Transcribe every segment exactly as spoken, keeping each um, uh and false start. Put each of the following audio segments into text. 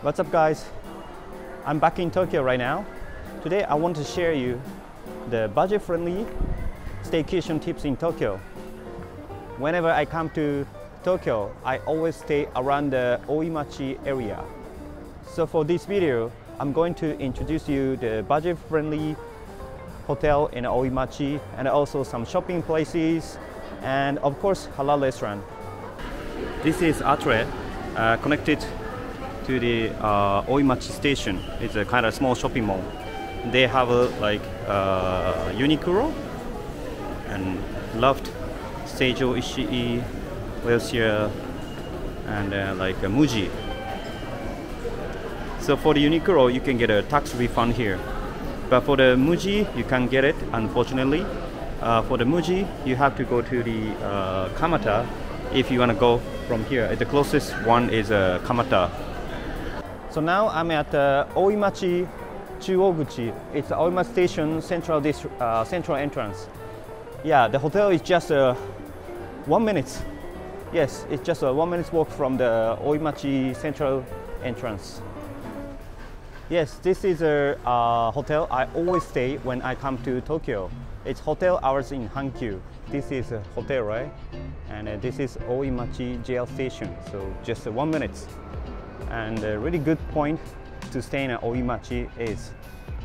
What's up guys? I'm back in Tokyo right now. Today I want to share you the budget-friendly staycation tips in Tokyo. Whenever I come to Tokyo, I always stay around the Oimachi area. So for this video, I'm going to introduce you the budget-friendly hotel in Oimachi and also some shopping places and of course halal restaurant. This is Atre, uh, connected to the uh, Oimachi Station. It's a kind of small shopping mall. They have a, like uh, Uniqlo and Loft, Seijo Ishii, Welsia, and uh, like uh, Muji. So for the Uniqlo, you can get a tax refund here. But for the Muji, you can't get it, unfortunately. Uh, for the Muji, you have to go to the uh, Kamata if you want to go from here. The closest one is uh, Kamata. So now I'm at uh, Oimachi Chuoguchi. It's Oimachi Station central, uh, central entrance. Yeah, the hotel is just uh, one minute. Yes, it's just a one minute walk from the Oimachi central entrance. Yes, this is a uh, hotel I always stay when I come to Tokyo. It's Hotel Hours Inn Hankyu. This is a hotel, right? And uh, this is Oimachi J L Station, so just uh, one minute. And a really good point to stay in Oimachi is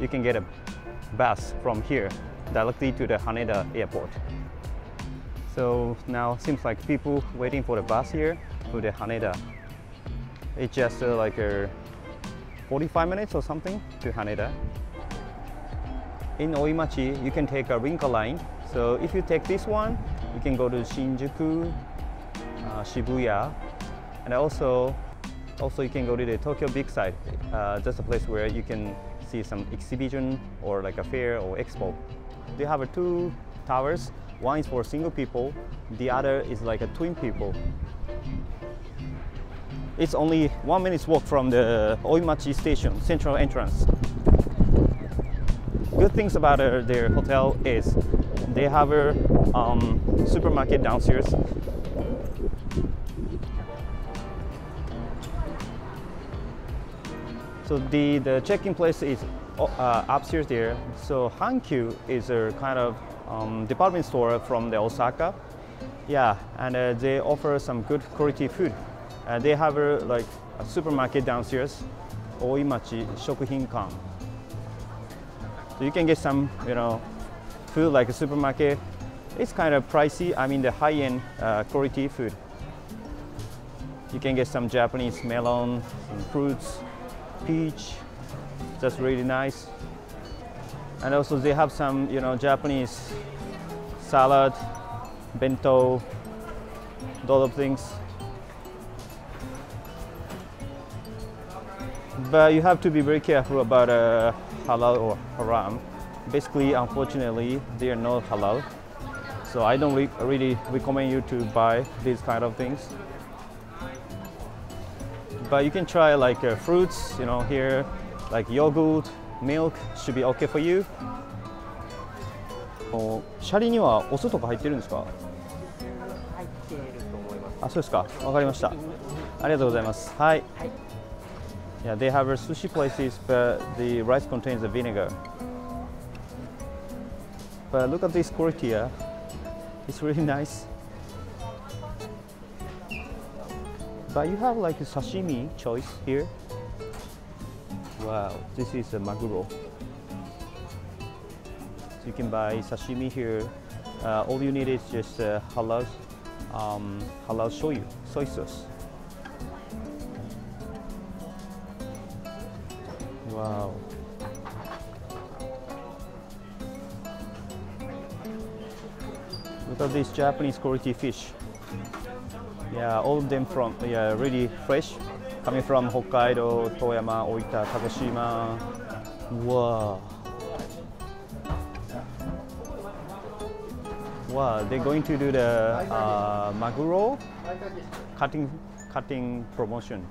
you can get a bus from here directly to the Haneda Airport. So now seems like people waiting for the bus here to the Haneda. It's just uh, like a forty-five minutes or something to Haneda. In Oimachi, you can take a Rinkai line. So if you take this one, you can go to Shinjuku, uh, Shibuya, and also, also you can go to the Tokyo Big Sight. Uh, that's a place where you can see some exhibition or like a fair or expo. They have two towers. One is for single people. The other is like a twin people. It's only one minute's walk from the Oimachi Station, central entrance. Good things about uh, their hotel is they have a um, supermarket downstairs. So the, the check-in place is uh, upstairs there. So Hankyu is a kind of um, department store from the Osaka. Yeah, and uh, they offer some good quality food. Uh, they have a, like a supermarket downstairs, Oimachi Shokuhinkan. So you can get some, you know, food like a supermarket. It's kind of pricey. I mean, the high-end uh, quality food. You can get some Japanese melon, some fruits, peach. That's really nice. And also, they have some, you know, Japanese salad, bento, dollop things. But you have to be very careful about uh, halal or haram. Basically, unfortunately, they are not halal. So I don't re really recommend you to buy these kind of things. But you can try like uh, fruits, you know, here, like yogurt, milk should be okay for you. Oh, シャリにはお酢とか入ってるんですか？入っていると思います。あ、そうですか。わかりました。ありがとうございます。はい。はい。 Yeah, they have sushi places, but the rice contains the vinegar. But look at this quality here. It's really nice. But you have like a sashimi choice here. Wow, this is a maguro. So you can buy sashimi here. Uh, all you need is just uh, halal, um, halal shoyu, soy sauce. Wow. Look at this Japanese quality fish. Yeah, all of them from, yeah, really fresh. Coming from Hokkaido, Toyama, Oita, Kagoshima. Wow. Wow, they're going to do the uh, maguro cutting, cutting promotion.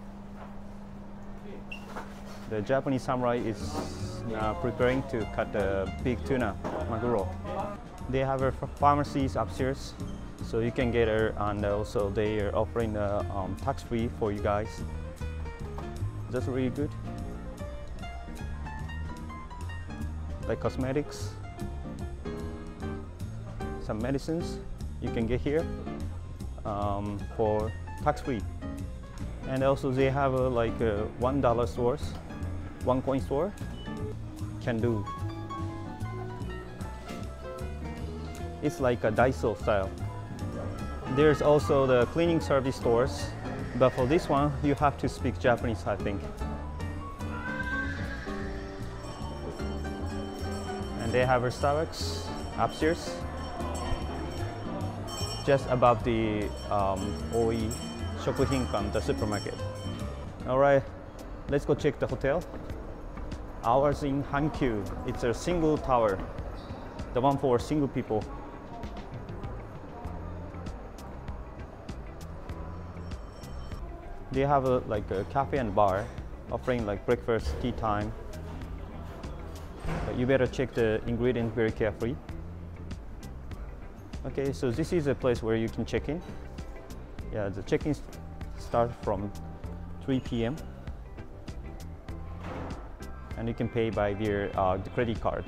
The Japanese samurai is uh, preparing to cut the big tuna, maguro. They have a pharmacies upstairs, so you can get it, and also they are offering uh, um, tax free for you guys. Just really good. Like cosmetics, some medicines you can get here um, for tax-free. And also they have a, like a one dollar stores, one coin store. Can do. It's like a Daiso style. There's also the cleaning service stores, but for this one you have to speak Japanese, I think. And they have a Starbucks upstairs, just above the um, Oimachi Shokuhinkan, the supermarket. All right, let's go check the hotel. Hours Inn Hankyu. It's a single tower, the one for single people. They have a, like a cafe and bar, offering like breakfast, tea time. But you better check the ingredients very carefully. Okay, so this is a place where you can check in. Yeah, the check-in starts from three P M And you can pay by their uh, the credit card.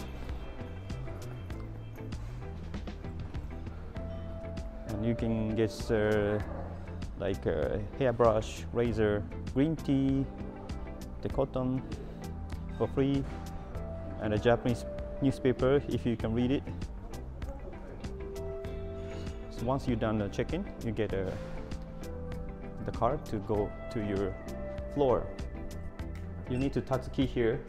And you can get uh, like a hairbrush, razor, green tea, the cotton for free, and a Japanese newspaper if you can read it. So once you've done the check-in, you get a, the card to go to your floor. You need to touch the key here.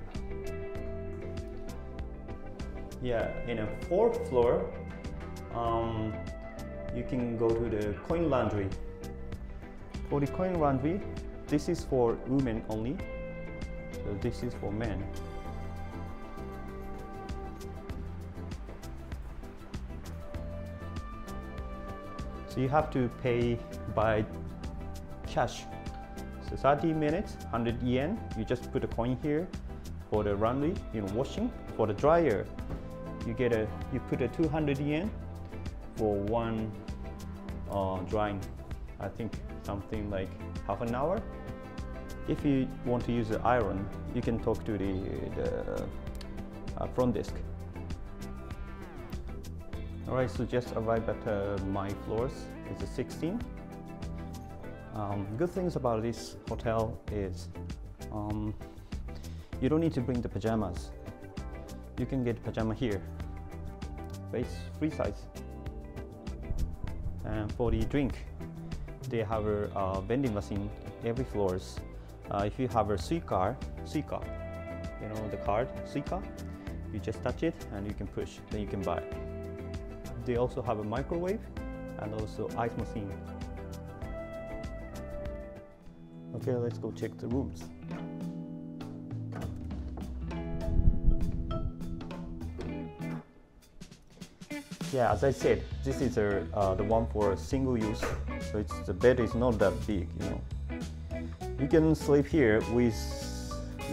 Yeah, in a fourth floor, um, you can go to the coin laundry. For the coin laundry, this is for women only. So this is for men. So you have to pay by cash. So thirty minutes, one hundred yen. You just put a coin here for the laundry, you know, washing. For the dryer, you get a, you put a two hundred yen for one uh, drying. I think something like half an hour. If you want to use the iron, you can talk to the, the uh, front desk. All right, so just arrived at uh, my floors. It's a sixteen. Um, good things about this hotel is um, you don't need to bring the pajamas. You can get pajama here, but it's free size. And for the drink, they have a uh, vending machine every floors. Uh, if you have a suica, suica, you know the card, suica, you just touch it and you can push, then you can buy. They also have a microwave and also ice machine. Okay, let's go check the rooms. Yeah, as I said, this is a, uh, the one for a single use, so it's, the bed is not that big, you know. You can sleep here with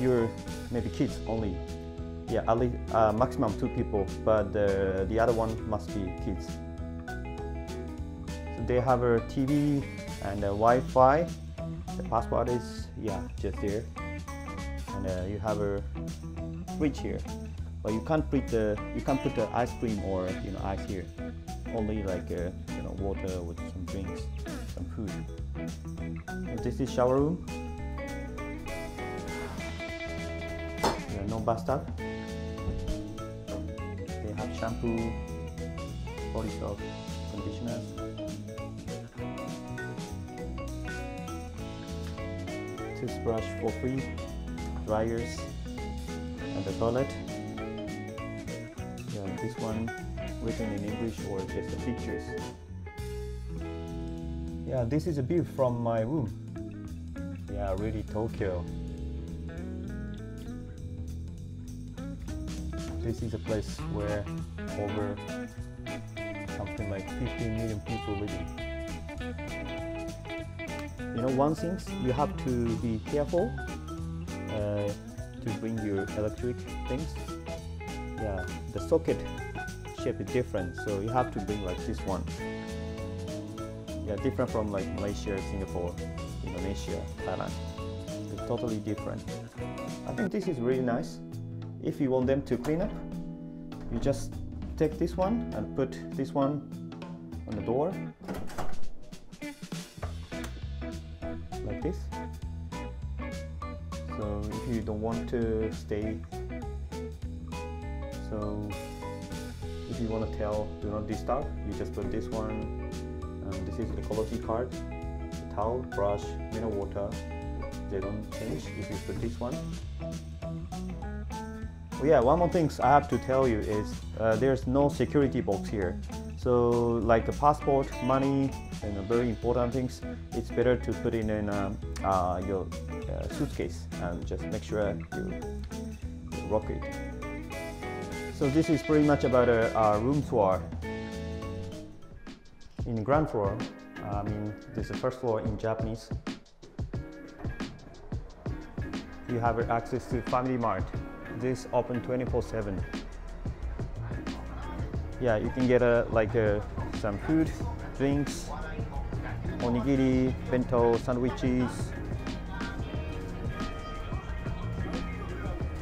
your maybe kids only. Yeah, at least, uh, maximum two people, but uh, the other one must be kids. So they have a T V and a Wi-Fi. The password is, yeah, just there. And uh, you have a fridge here, but you can't put the you can't put the ice cream or you know ice here. Only like uh, you know water with some drinks, some food. And this is shower room. Yeah, no bathtub. They have shampoo, body soap, conditioner. Toothbrush for free, dryers, and the toilet. Yeah, this one written in English or just the pictures. Yeah, this is a view from my room. Yeah, really Tokyo. This is a place where over something like fifteen million people living. You know, one thing, you have to be careful uh, to bring your electric things. Yeah, the socket shape is different, so you have to bring like this one. Yeah, different from like Malaysia, Singapore, Indonesia, Thailand. totally different. I think this is really nice. If you want them to clean up, you just take this one and put this one on the door, like this. So if you don't want to stay, so if you want to tell do not disturb, you just put this one. Um, this is ecology card, the towel, brush, mineral water. They don't change if you put this one. Oh yeah, one more thing I have to tell you is uh, there's no security box here. So like the passport, money, and the very important things, it's better to put it in um, uh, your uh, suitcase and just make sure you, you rock it. So this is pretty much about a, a room tour. In ground floor, I mean this is the first floor in Japanese. You have access to Family Mart. This open twenty-four seven. Yeah, you can get a like a, some food, drinks, onigiri, bento, sandwiches,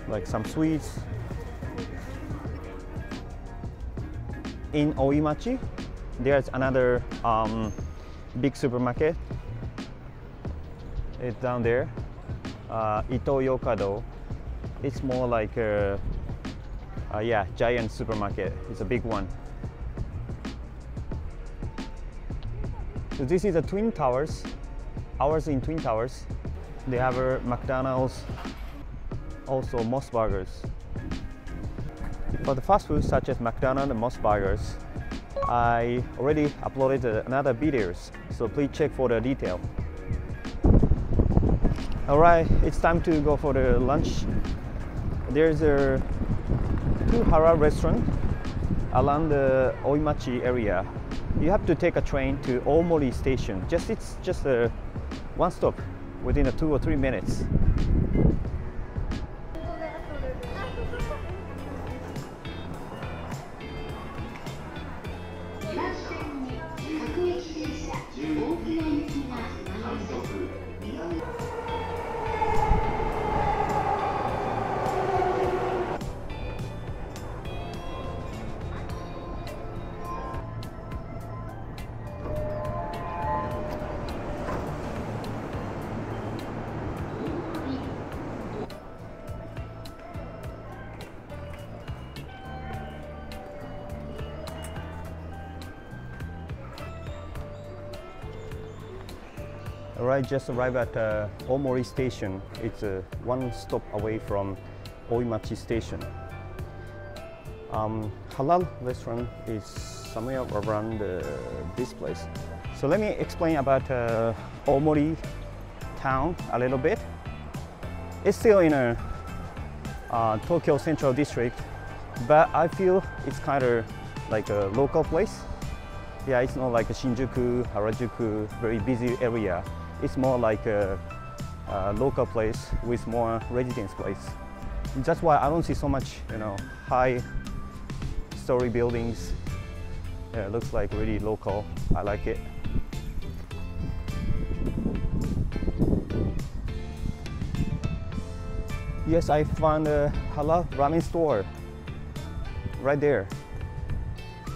like some sweets. In Oimachi, there's another um, big supermarket. It's down there. Uh, Itoyokado. It's more like a, a yeah, giant supermarket. It's a big one. So this is the Twin Towers, Hours Inn Twin Towers. They have a McDonald's, also Mos burgers. For the fast food such as McDonald's and Mos burgers, I already uploaded another videos, so please check for the detail. Alright, it's time to go for the lunch. There's a Kuhara restaurant around the Oimachi area. You have to take a train to Omori Station. Just it's just a one stop within a two or three minutes. I just arrived at uh, Omori Station. It's uh, one stop away from Oimachi Station. Um, halal restaurant is somewhere around uh, this place. So let me explain about uh, Omori town a little bit. It's still in a uh, Tokyo Central District, but I feel it's kind of like a local place. Yeah, it's not like a Shinjuku, Harajuku, very busy area. It's more like a, a local place with more residence place. That's why I don't see so much, you know, high-story buildings. Yeah, it looks like really local. I like it. Yes, I found a halal ramen store right there.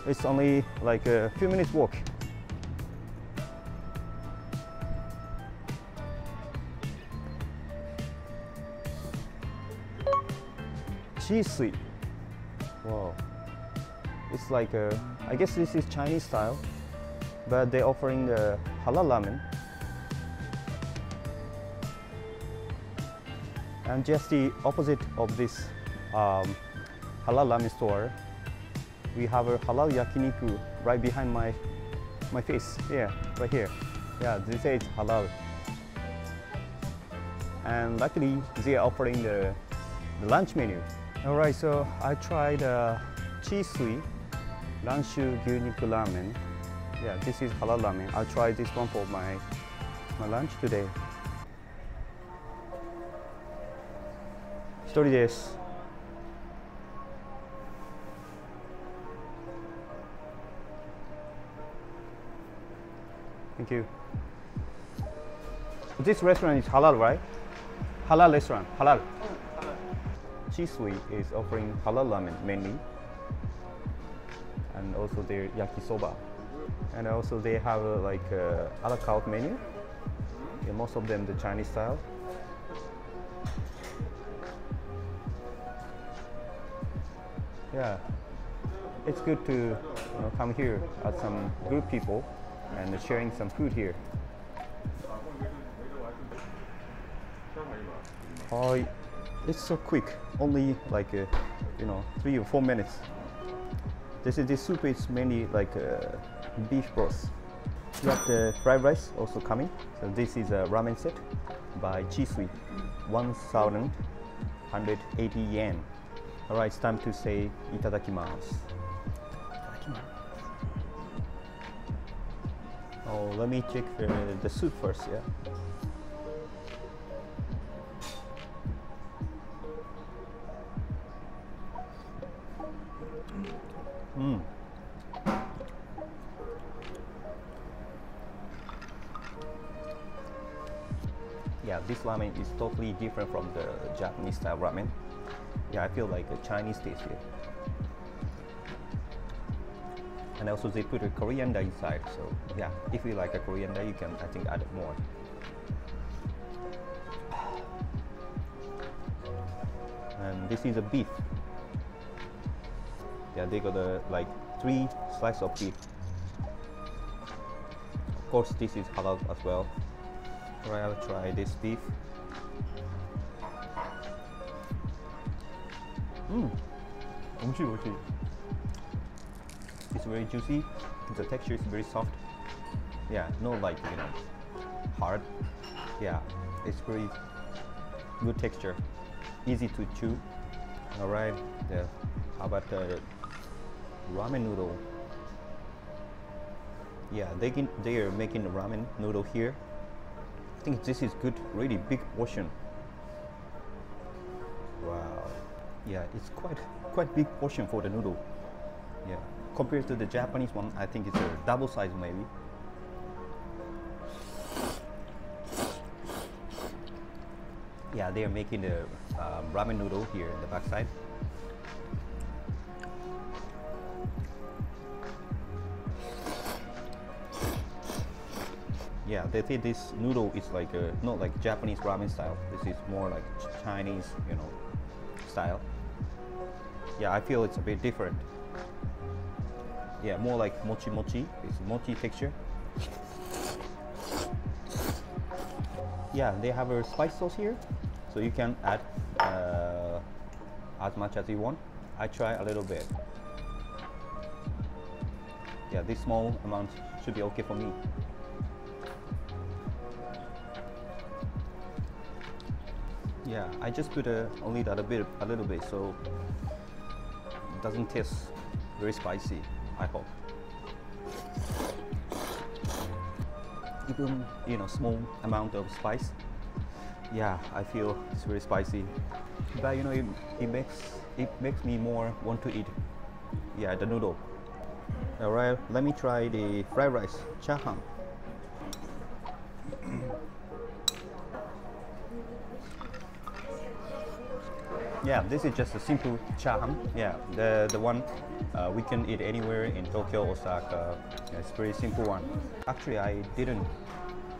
It's only like a few minutes walk. Chisui. Wow. It's like a, I guess this is Chinese style, but they're offering the halal ramen. And just the opposite of this um, halal ramen store, we have a halal yakiniku right behind my my face. Yeah, right here. Yeah, they say it's halal. And luckily, they are offering the, the lunch menu. All right, so I tried uh, Chisui Lanzhou Beef Ramen. Yeah, this is halal ramen. I tried this one for my my lunch today. Story desu. Thank you. This restaurant is halal, right? halal restaurant, halal. Chisui is offering halal ramen mainly, and also their yakisoba, and also they have uh, like uh, a la carte menu. Yeah, most of them the Chinese style. Yeah, it's good to you know, come here as some good people and sharing some food here. Oh, it's so quick, only like uh, you know three or four minutes. This is, this soup is mainly like uh, beef broth. You have the fried rice also coming. So this is a ramen set by Chisui, one thousand one hundred eighty yen. All right, it's time to say itadakimasu. Oh, let me check uh, the soup first, yeah. Mm. Yeah, this ramen is totally different from the Japanese style ramen. Yeah, I feel like a Chinese taste here. And also they put a coriander inside, so yeah, if you like a coriander, you can, I think, add more. And this is a beef. Yeah, they got uh, like three slices of beef. Of course, this is halal as well. Alright, I'll try this beef. Mmm, oishi, oishi. It's very juicy. The texture is very soft. Yeah, no like you know hard. Yeah, it's very good texture. Easy to chew. Alright, yeah. How about the ramen noodle? Yeah, they can, they are making ramen noodle here. I think this is good, really big portion. Wow. Yeah, it's quite quite big portion for the noodle. Yeah, compared to the Japanese one, I think it's a double size maybe. Yeah, they are making the uh, ramen noodle here in the backside. Yeah, they say this noodle is like a, not like Japanese ramen style. This is more like Chinese, you know, style. Yeah, I feel it's a bit different. Yeah, more like mochi mochi. It's mochi texture. Yeah, they have a spice sauce here, so you can add uh, as much as you want. I try a little bit. Yeah, this small amount should be okay for me. Yeah, I just put a, only that a bit, a little bit, so it doesn't taste very spicy, I hope. Even, you know, small amount of spice. Yeah, I feel it's very spicy. But, you know, it, it, makes, it makes me more want to eat, yeah, the noodle. All right, let me try the fried rice, chahan. Yeah, this is just a simple chahan. Yeah, the, the one uh, we can eat anywhere in Tokyo, Osaka. Yeah, it's a very simple one. Actually, I didn't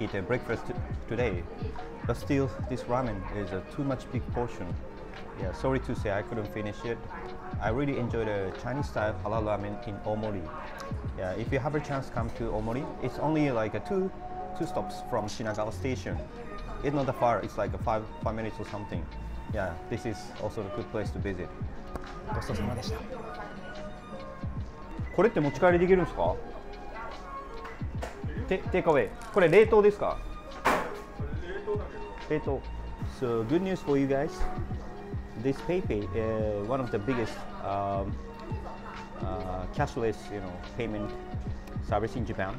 eat a breakfast today, but still, this ramen is a too much big portion. Yeah, sorry to say I couldn't finish it. I really enjoy the Chinese style halal ramen in Omori. Yeah, if you have a chance, come to Omori. It's only like a two, two stops from Shinagawa Station. It's not that far. It's like a five, five minutes or something. Yeah, this is also a good place to visit. So good news for you guys. This PayPay, uh, one of the biggest um, uh, cashless, you know, payment service in Japan.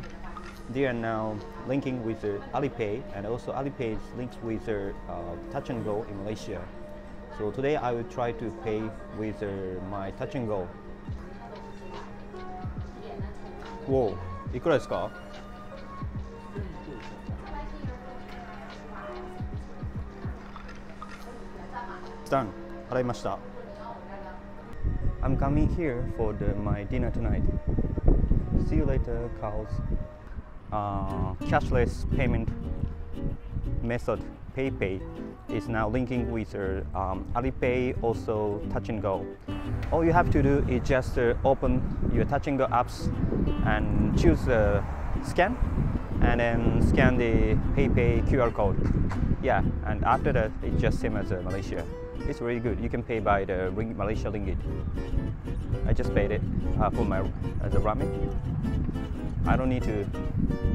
They are now linking with uh, Alipay, and also Alipay links with uh, Touch and Go in Malaysia. So today I will try to pay with uh, my Touch and Go. Wow, ikura desu ka? It's done. Araimashita. I'm coming here for the, my dinner tonight. See you later, Carl's. Uh, cashless payment method PayPay is now linking with uh, um, Alipay, also Touch and Go. All you have to do is just uh, open your Touch and Go apps and choose the uh, scan, and then scan the PayPay Q R code. Yeah, and after that, it's just same as uh, Malaysia. It's really good. You can pay by the ring, Malaysia ringgit. I just paid it uh, for my as a ramen. I don't need to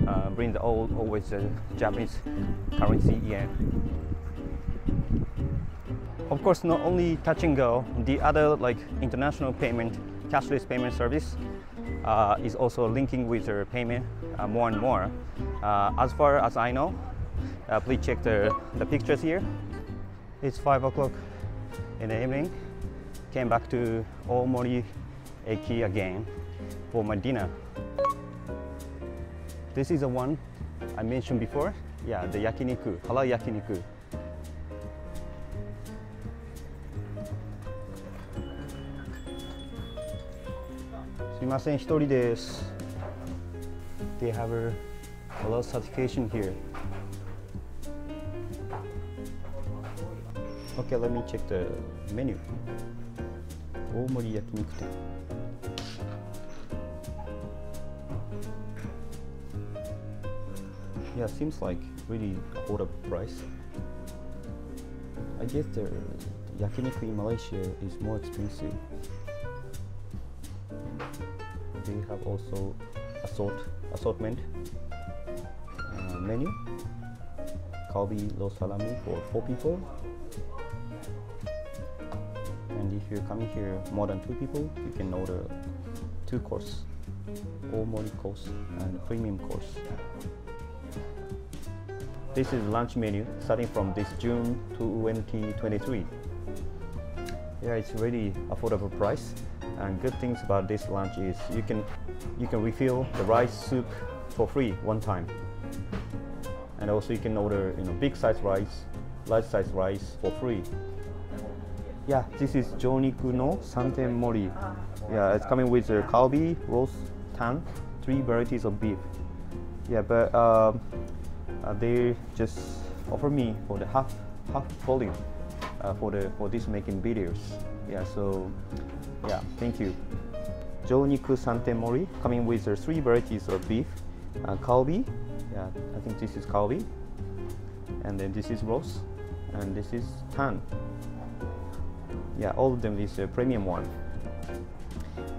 uh, bring the old, always uh, Japanese currency yen. Of course, not only Touch and Go, the other like international payment, cashless payment service uh, is also linking with the payment uh, more and more. Uh, as far as I know, uh, please check the, the pictures here. It's five o'clock in the evening. Came back to Omori Eki again for my dinner. This is the one I mentioned before. Yeah, the yakiniku, halal yakiniku. Sumimasen, hitori desu. They have a halal certification here. Okay, let me check the menu. Oomori yakiniku. Yeah, seems like really affordable price. I guess the yakiniku in Malaysia is more expensive. They have also assort assortment uh, menu. Kalbi low salami for four people. And if you're coming here more than two people, you can order two course, Omori course and premium course. This is lunch menu starting from this June twenty twenty-three. Yeah, it's really affordable price, and good things about this lunch is you can you can refill the rice soup for free one time, and also you can order you know big size rice, large size rice for free. Yeah, this is Jōniku no Santen Mori. Yeah, it's coming with uh, kalbi, roast, tan, three varieties of beef. Yeah, but uh, uh, they just offer me for the half half volume uh, for the for this making videos. Yeah, so yeah, thank you. Jōniku Santen Mori coming with uh, three varieties of beef, uh, kalbi. Yeah, I think this is kalbi, and then this is roast, and this is tan. Yeah, all of them is a premium one.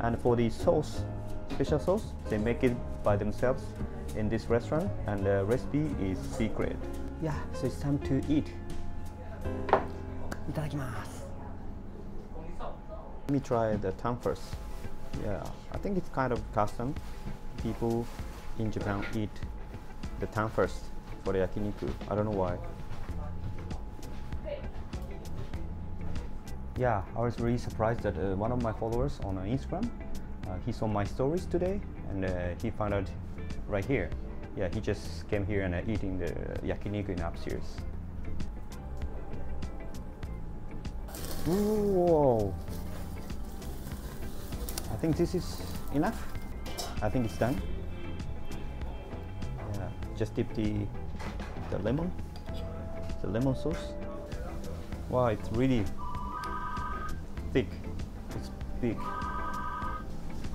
And for the sauce, special sauce, they make it by themselves in this restaurant, and the recipe is secret. Yeah, so it's time to eat. Itadakimasu. Let me try the tan first. Yeah, I think it's kind of custom. People in Japan eat the tan first for the yakiniku. I don't know why. Yeah, I was really surprised that uh, one of my followers on uh, Instagram, uh, he saw my stories today, and uh, he found out right here. Yeah, he just came here and uh, eating the yakiniku in upstairs. Whoa! I think this is enough. I think it's done. Yeah, just dip the the lemon, the lemon sauce. Wow, it's really thick. It's big.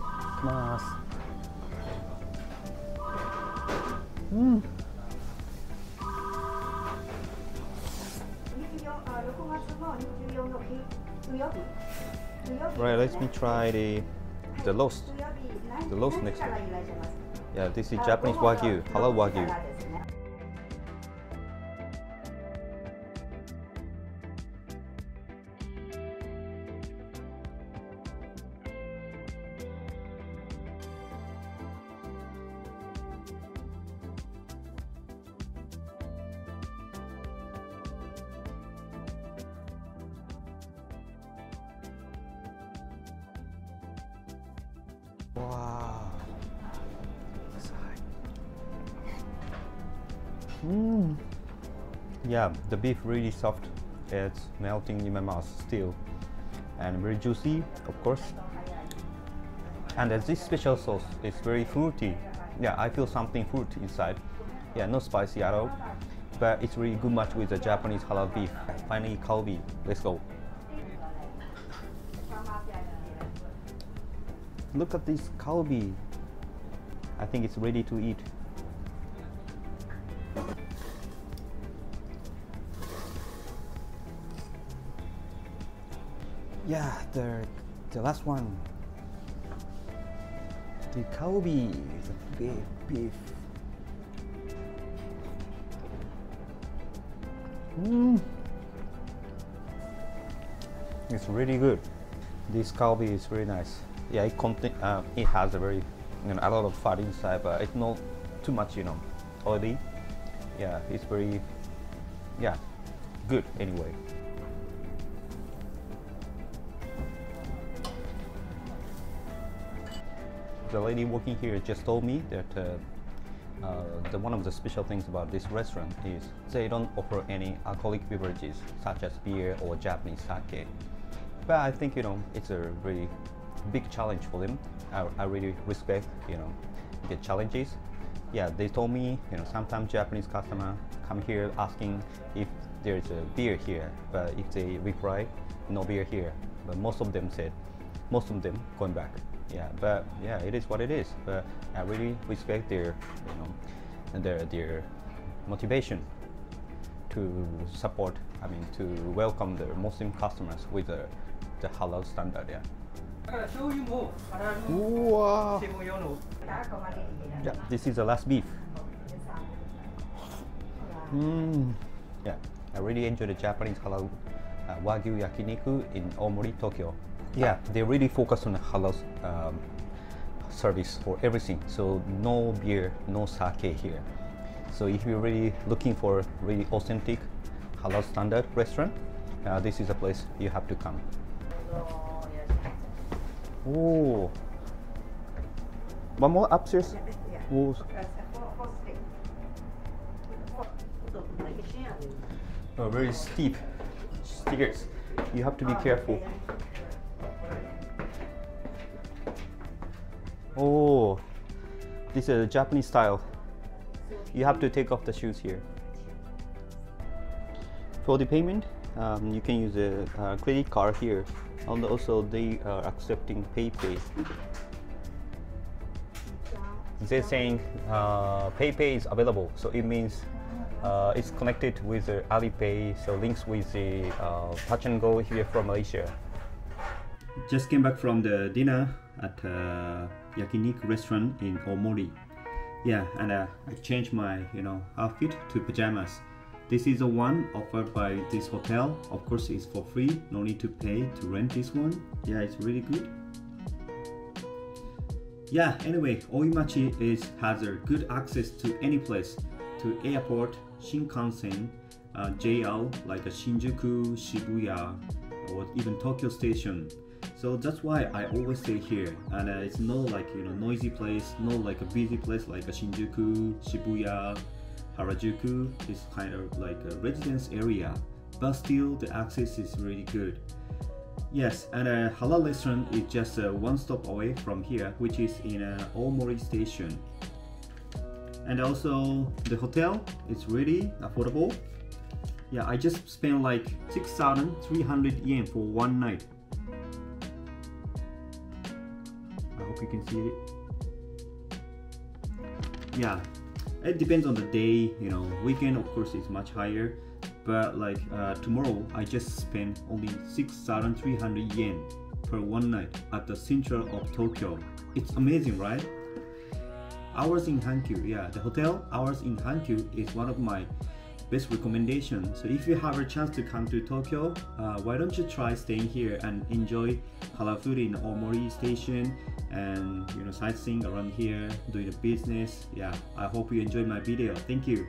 Nice. Mm. Right, let me try the the roast. The roast next one. Yeah, this is Japanese wagyu, halal wagyu. Wow. Mmm. Yeah, the beef really soft It's melting in my mouth still, and very juicy, of course. And uh, this special sauce is very fruity. Yeah, I feel something fruit inside. Yeah, not spicy at all, but it's really good match with the Japanese halal beef. Finally, kalbi. Let's go. Look at this kalbi. I think it's ready to eat. Yeah, the the last one. The kalbi, the beef, beef. Mm. It's really good. This kalbi is very nice. Yeah, it contain, uh, it has a very, you know, a lot of fat inside, but it's not too much, you know, oily. Yeah, it's very, yeah, good anyway. The lady working here just told me that uh, uh, the one of the special things about this restaurant is they don't offer any alcoholic beverages such as beer or Japanese sake. But I think, you know, it's a really big challenge for them. I, I really respect, you know, the challenges. Yeah, they told me, you know, sometimes Japanese customer come here asking if there's a beer here, but if they reply, no beer here. But most of them said, most of them going back. Yeah, but yeah, it is what it is. But I really respect their, you know, their their motivation to support. I mean, to welcome the Muslim customers with the, the halal standard. Yeah. Wow. Yeah, this is the last beef. Mm. Yeah, I really enjoy the Japanese halal uh, wagyu yakiniku in Omori, Tokyo. Yeah, they really focus on the halal um, service for everything. So no beer, no sake here. So if you're really looking for really authentic halal standard restaurant, uh, this is a place you have to come. Oh, one more upstairs. Oh. Oh, very steep stairs. You have to be careful. Oh, this is a Japanese style. You have to take off the shoes here. For the payment, um, you can use a, a credit card here. And also, they are accepting PayPay. They're saying uh, PayPay is available, so it means uh, it's connected with uh, Alipay, so links with the uh, Touch and Go here from Malaysia. Just came back from the dinner at uh, yakiniku restaurant in Omori. Yeah, and uh, I changed my, you know, outfit to pajamas. This is the one offered by this hotel. Of course, it's for free. No need to pay to rent this one. Yeah, it's really good. Yeah, anyway, Oimachi is, has a good access to any place, to airport, Shinkansen, uh, J R, like a Shinjuku, Shibuya, or even Tokyo Station. So that's why I always stay here, and uh, it's not like, you know, noisy place, not like a busy place like a Shinjuku, Shibuya, Harajuku. It's kind of like a residence area, but still the access is really good. Yes, and a halal restaurant is just uh, one stop away from here, which is in uh, Omori Station. And also the hotel is really affordable. Yeah, I just spent like six thousand three hundred yen for one night. You can see it. Yeah, it depends on the day, you know. Weekend, of course, is much higher, but like uh, tomorrow I just spent only six thousand three hundred yen per one night at the central of Tokyo. It's amazing, right? Hours in Hankyu. Yeah, the hotel Hours in Hankyu is one of my best recommendation. So if you have a chance to come to Tokyo, uh, why don't you try staying here and enjoy halal food in Omori Station, and, you know, sightseeing around here, doing a business. Yeah, I hope you enjoyed my video. Thank you.